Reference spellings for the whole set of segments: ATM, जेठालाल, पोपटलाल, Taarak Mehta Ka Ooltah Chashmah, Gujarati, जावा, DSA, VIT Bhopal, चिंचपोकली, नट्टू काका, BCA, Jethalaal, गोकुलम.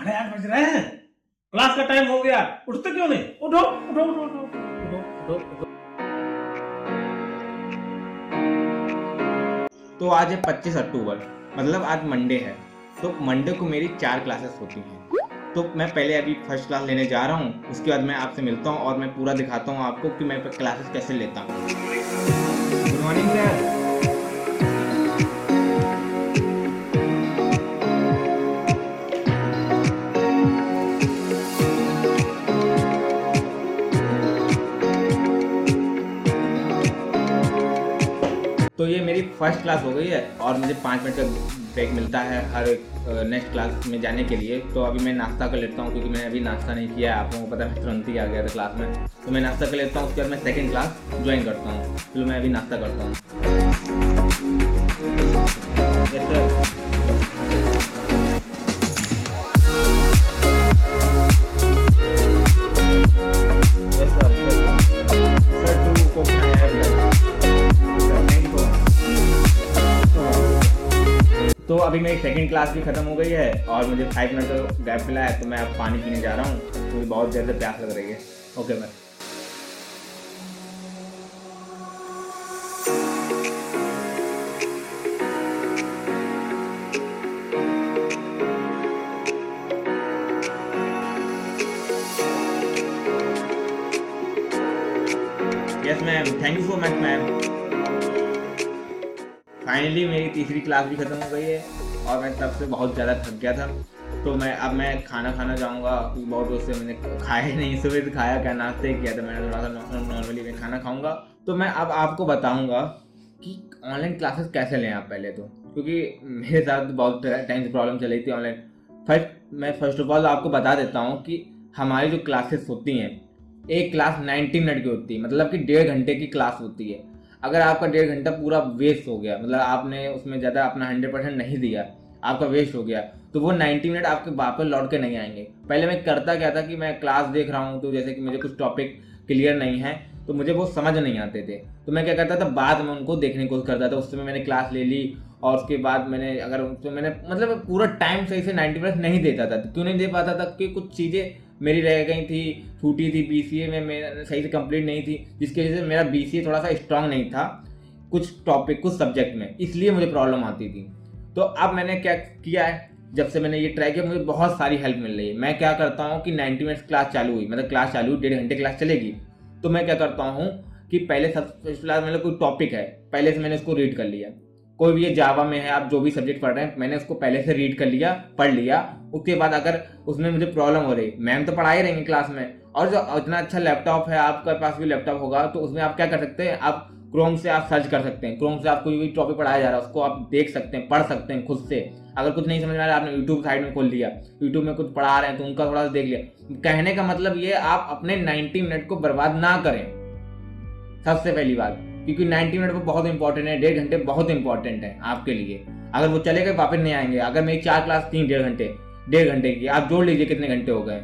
8:30 बज रहे हैं, क्लास का टाइम हो गया, उठते क्यों नहीं? उठो उठो उठो उठो उठो उठो। तो आज है 25 अक्टूबर, मतलब आज मंडे है। तो मंडे को मेरी 4 क्लासेस होती हैं। तो मैं पहले अभी फर्स्ट क्लास लेने जा रहा हूँ, उसके बाद मैं आपसे मिलता हूँ और मैं पूरा दिखाता हूँ आपको कि मैं क्लासेस कैसे लेता हूँ। Good morning sir. तो ये मेरी फर्स्ट क्लास हो गई है और मुझे 5 मिनट का ब्रेक मिलता है हर नेक्स्ट क्लास में जाने के लिए। तो अभी मैं नाश्ता कर लेता हूँ क्योंकि मैंने अभी नाश्ता नहीं किया है। आप लोगों को पता है मैं तुरंत ही आ गया था क्लास में, तो मैं नाश्ता कर लेता हूँ। उसके बाद मैं सेकंड क्लास ज्वाइन करता हूँ। चलो मैं अभी नाश्ता करता हूँ। तो अभी मेरी सेकंड क्लास भी खत्म हो गई है और मुझे 5 मिनट का गैप मिला है। तो मैं अब पानी पीने जा रहा हूँ, मुझे तो बहुत देर से प्यास लग रही है। Okay ma'am. Yes ma'am, thank you so much ma'am. Finally मेरी तीसरी क्लास भी खत्म हो गई है और मैं तब से बहुत ज़्यादा थक गया था। तो अब मैं खाना जाऊँगा क्योंकि बहुत रोज से मैंने खाया ही नहीं। सुबह से खाया क्या, नाश्ते किया था मैंने, थोड़ा सा नॉर्मली मैं खाना खाऊँगा। तो मैं अब आपको बताऊँगा कि ऑनलाइन क्लासेस कैसे लें आप पहले तो, क्योंकि मेरे साथ बहुत टाइम से प्रॉब्लम चल रही थी ऑनलाइन। फर्स्ट ऑफ ऑल आपको बता देता हूँ कि हमारी जो क्लासेस होती हैं, एक क्लास 90 मिनट की होती है, मतलब कि 1.5 घंटे की क्लास होती है। अगर आपका 1.5 घंटा पूरा वेस्ट हो गया, मतलब आपने उसमें ज़्यादा अपना 100% नहीं दिया, आपका वेस्ट हो गया, तो वो 90 मिनट आपके वापस लौट के नहीं आएंगे। पहले मैं करता क्या था कि मैं क्लास देख रहा हूँ तो जैसे कि मुझे कुछ टॉपिक क्लियर नहीं है तो मुझे वो समझ नहीं आते थे, तो मैं क्या करता था बाद में उनको देखने की कोशिश करता था। उसमें मैंने क्लास ले ली और उसके बाद मैंने अगर उसमें मैंने मतलब पूरा टाइम सही से 90% नहीं देता था। क्यों नहीं दे पाता था? कि कुछ चीज़ें मेरी रह गई थी, छूटी थी, बीसीए में मेरा सही से कंप्लीट नहीं थी, जिसकी वजह से मेरा बीसीए थोड़ा सा स्ट्रांग नहीं था कुछ टॉपिक कुछ सब्जेक्ट में, इसलिए मुझे प्रॉब्लम आती थी। तो अब मैंने क्या किया है, जब से मैंने ये ट्राई किया मुझे बहुत सारी हेल्प मिल रही है। मैं क्या करता हूँ कि 90 मिनट्स क्लास चालू हुई, मतलब क्लास चालू हुई, 1.5 घंटे क्लास चलेगी, तो मैं क्या करता हूँ कि पहले सबसे मतलब कोई टॉपिक है पहले से मैंने उसको रीड कर लिया, कोई भी ये जावा में है, आप जो भी सब्जेक्ट पढ़ रहे हैं मैंने उसको पहले से रीड कर लिया, पढ़ लिया। उसके बाद अगर उसमें मुझे प्रॉब्लम हो रही, मैम तो पढ़ा ही रहेंगे क्लास में, और जो इतना अच्छा लैपटॉप है, आपके पास भी लैपटॉप होगा तो उसमें आप क्या कर सकते हैं, आप क्रोम से आप सर्च कर सकते हैं, क्रोम से आपको जो भी टॉपिक पढ़ाया जा रहा है उसको आप देख सकते हैं, पढ़ सकते हैं खुद से। अगर कुछ नहीं समझ में आ रहा आपने यूट्यूब साइड में खोल लिया, यूट्यूब में कुछ पढ़ा रहे हैं तो उनका थोड़ा सा देख लिया। कहने का मतलब ये, आप अपने 90 मिनट को बर्बाद ना करें सबसे पहली बात, क्योंकि 90 मिनट वो बहुत इंपॉर्टेंट है, 1.5 घंटे बहुत इंपॉर्टेंट है आपके लिए। अगर वो चले गए वापस नहीं आएंगे। अगर मेरी 4 क्लास थी 1.5 घंटे की, आप जोड़ लीजिए कितने घंटे हो गए,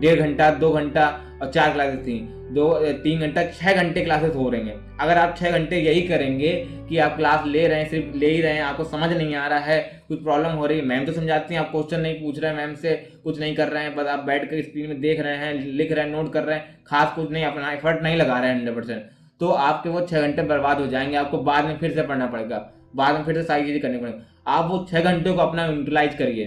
1.5 घंटा, 2 घंटा और 4 क्लासेस थी 2-3 घंटा, 6 घंटे क्लासेस हो रही हैं। अगर आप 6 घंटे यही करेंगे कि आप क्लास ले रहे हैं, सिर्फ ले ही रहे हैं, आपको समझ नहीं आ रहा है, कुछ प्रॉब्लम हो रही है, मैम तो समझाती हैं, आप क्वेश्चन नहीं पूछ रहे हैं मैम से, कुछ नहीं कर रहे हैं, बस आप बैठ कर स्क्रीन में देख रहे हैं, लिख रहे हैं, नोट कर रहे हैं, खास कुछ नहीं, अपना एफर्ट नहीं लगा रहे हैं 100%, तो आपके वो 6 घंटे बर्बाद हो जाएंगे। आपको बाद में फिर से पढ़ना पड़ेगा, बाद में फिर से सारी चीज़ें करनी पड़ेगी। आप वो 6 घंटे को अपना यूटिलाइज करिए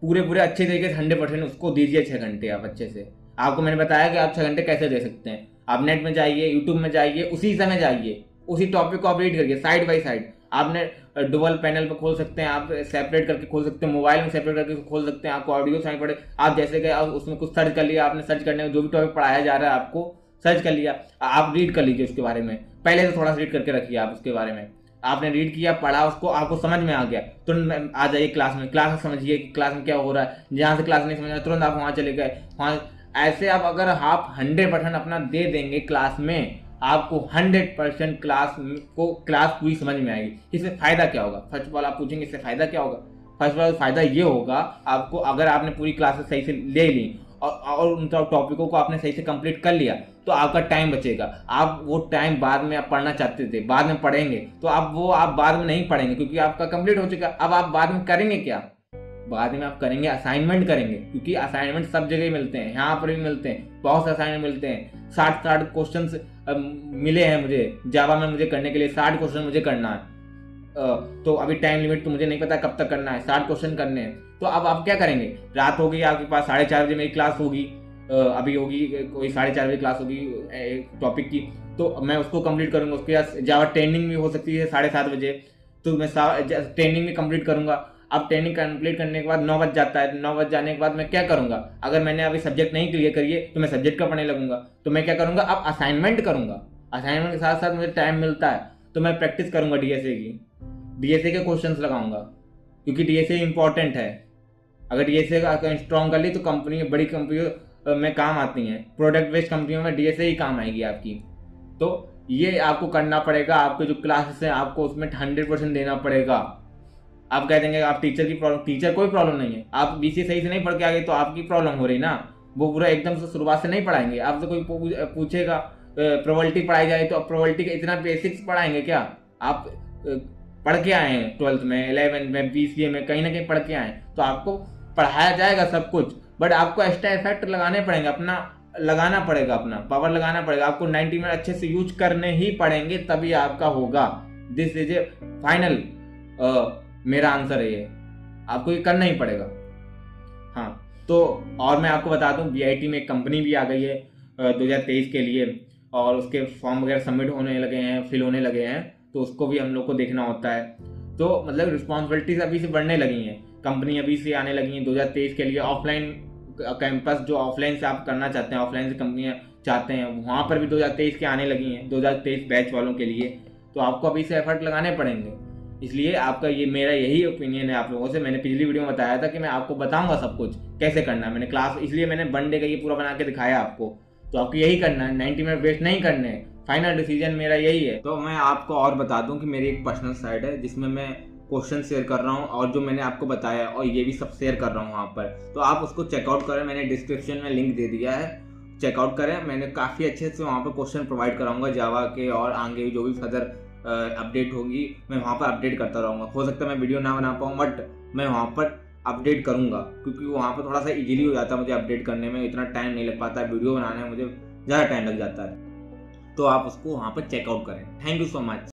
पूरे अच्छे तरीके से, 100% उसको दीजिए 6 घंटे आप अच्छे से। आपको मैंने बताया कि आप 6 घंटे कैसे दे सकते हैं। आप नेट में जाइए, यूट्यूब में जाइए, उसी समय जाइए, उसी टॉपिक को आप रीड करिए साइड बाई साइड। आपने डबल पैनल पर खोल सकते हैं, आप सेपरेट करके खोल सकते हैं, मोबाइल में सेपरेट करके खोल सकते हैं, आपको ऑडियो सुनाई पड़े, आप जैसे कि उसमें कुछ सर्च कर लिया, आपने सर्च करने में जो भी टॉपिक पढ़ाया जा रहा है आपको सर्च कर लिया, आप रीड कर लीजिए उसके बारे में, पहले से थोड़ा सा रीड करके रखिए आप उसके बारे में। आपने रीड किया, पढ़ा उसको, आपको समझ में आ गया, तुरंत आ जाइए क्लास में, क्लास में समझिए कि क्लास में क्या हो रहा है। जहाँ से क्लास नहीं समझ रहा तुरंत आप वहाँ चले गए वहाँ। ऐसे आप अगर आप 100% अपना दे देंगे क्लास में, आपको 100% क्लास पूरी समझ में आएगी। इससे फ़ायदा क्या होगा, फर्स्ट ऑफ ऑल आप पूछेंगे इससे फ़ायदा क्या होगा। फर्स्ट ऑफ ऑल फ़ायदा ये होगा आपको, अगर आपने पूरी क्लासेस सही से ले ली और उनका टॉपिकों को आपने सही से कंप्लीट कर लिया तो आपका टाइम बचेगा। आप वो टाइम बाद में आप पढ़ना चाहते थे बाद में पढ़ेंगे, तो आप बाद में नहीं पढ़ेंगे क्योंकि आपका कंप्लीट हो चुका। अब आप बाद में करेंगे क्या, बाद में आप करेंगे असाइनमेंट करेंगे, क्योंकि असाइनमेंट सब जगह मिलते हैं, यहाँ पर भी मिलते हैं, बहुत से असाइनमेंट मिलते हैं। 60 क्वेश्चन मिले हैं मुझे जावा में, मुझे करने के लिए 60 क्वेश्चन मुझे करना है। तो अभी टाइम लिमिट तो मुझे नहीं पता कब तक करना है, 60 क्वेश्चन करने हैं। तो अब आप क्या करेंगे, रात होगी आपके पास, 4:30 बजे मेरी क्लास होगी, अभी होगी कोई 4:30 बजे क्लास होगी टॉपिक की, तो मैं उसको कंप्लीट करूँगा। उसके बाद जावा ट्रेनिंग भी हो सकती है 7:30 बजे, तो मैं ट्रेनिंग भी कंप्लीट करूँगा। अब ट्रेनिंग कंप्लीट करने के बाद 9 बज जाता है, 9 बज जाने के बाद मैं क्या करूँगा, अगर मैंने अभी सब्जेक्ट नहीं क्लियर करिए तो मैं सब्जेक्ट का पढ़ने लगूंगा। तो मैं क्या करूँगा, अब असाइनमेंट करूँगा। असाइनमेंट के साथ साथ मुझे टाइम मिलता है तो मैं प्रैक्टिस करूँगा, DSA के क्वेश्चन लगाऊंगा, क्योंकि DSA इंपॉर्टेंट है। अगर DSA का स्ट्रॉन्ग कर ली तो कंपनी, बड़ी कंपनियों में काम आती हैं, प्रोडक्ट बेस्ड कंपनियों में DSA ही काम आएगी आपकी। तो ये आपको करना पड़ेगा, आपके जो क्लासेस हैं आपको उसमें 100% देना पड़ेगा। आप कह देंगे आप टीचर की प्रॉब्लम, टीचर कोई प्रॉब्लम नहीं है, आप BCA सही से नहीं पढ़ के आ गए तो आपकी प्रॉब्लम हो रही ना, वो पूरा एकदम से शुरुआत से नहीं पढ़ाएंगे। आपसे कोई पूछेगा प्रोबेबिलिटी पढ़ाई जाए तो आप प्रोबेबिलिटी का इतना बेसिक्स पढ़ाएंगे क्या? आप पढ़ के आए हैं 12th में, 11th में, BCA में कहीं ना कहीं पढ़ के आए, तो आपको पढ़ाया जाएगा सब कुछ, बट आपको एक्स्ट्रा इफेक्ट लगाने पड़ेंगे, अपना लगाना पड़ेगा, अपना पावर लगाना पड़ेगा। आपको 90 मिनट अच्छे से यूज करने ही पड़ेंगे, तभी आपका होगा। दिस इज ए फाइनल मेरा आंसर है, ये आपको ये करना ही पड़ेगा। हाँ, तो और मैं आपको बता दूं, VIT में एक कंपनी भी आ गई है 2023 के लिए, और उसके फॉर्म वगैरह सबमिट होने लगे हैं, फिल होने लगे हैं, तो उसको भी हम लोग को देखना होता है। तो मतलब रिस्पॉन्सिबिलिटीज अभी से बढ़ने लगी हैं, कंपनी अभी से आने लगी हैं 2023 के लिए। ऑफलाइन कैंपस जो ऑफलाइन से आप करना चाहते हैं, ऑफलाइन से कंपनियां चाहते हैं, वहाँ पर भी 2023 के आने लगी हैं 2023 बैच वालों के लिए। तो आपको अभी से एफर्ट लगाने पड़ेंगे, इसलिए आपका ये मेरा यही ओपिनियन है आप लोगों से। मैंने पिछली वीडियो में बताया था कि मैं आपको बताऊंगा सब कुछ कैसे करना है, मैंने क्लास, इसलिए मैंने वन डे का ये पूरा बना के दिखाया आपको। तो आपको यही करना है, 90 मिनट वेस्ट नहीं करने हैं, फाइनल डिसीजन मेरा यही है। तो मैं आपको और बता दूं कि मेरी एक पर्सनल साइट है जिसमें मैं क्वेश्चन शेयर कर रहा हूँ, और जो मैंने आपको बताया और ये भी सब शेयर कर रहा हूँ वहाँ पर, तो आप उसको चेकआउट करें। मैंने डिस्क्रिप्शन में लिंक दे दिया है, चेकआउट करें। मैंने काफ़ी अच्छे से वहाँ पर क्वेश्चन प्रोवाइड कराऊंगा जावा के, और आगे जो भी फर्दर अपडेट होगी मैं वहाँ पर अपडेट करता रहूँगा। हो सकता है मैं वीडियो ना बना पाऊँ, बट मैं वहाँ पर अपडेट करूँगा, क्योंकि वहाँ पर थोड़ा सा ईजिली हो जाता है मुझे अपडेट करने में, इतना टाइम नहीं लग पाता है, वीडियो बनाने में मुझे ज़्यादा टाइम लग जाता है। तो आप उसको वहाँ पर चेकआउट करें। Thank you so much.